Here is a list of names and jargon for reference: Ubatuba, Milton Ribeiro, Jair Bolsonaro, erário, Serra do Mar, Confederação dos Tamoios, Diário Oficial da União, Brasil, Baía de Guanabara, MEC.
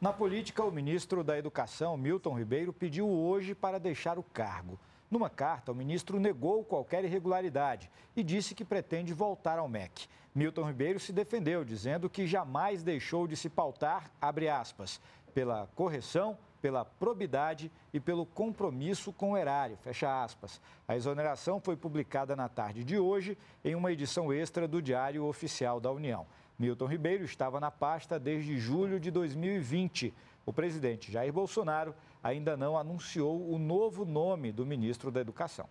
Na política, o ministro da Educação, Milton Ribeiro, pediu hoje para deixar o cargo. Numa carta, o ministro negou qualquer irregularidade e disse que pretende voltar ao MEC. Milton Ribeiro se defendeu, dizendo que jamais deixou de se pautar, abre aspas, pela correção, pela probidade e pelo compromisso com o erário, fecha aspas. A exoneração foi publicada na tarde de hoje em uma edição extra do Diário Oficial da União. Milton Ribeiro estava na pasta desde julho de 2020. O presidente Jair Bolsonaro ainda não anunciou o novo nome do ministro da Educação.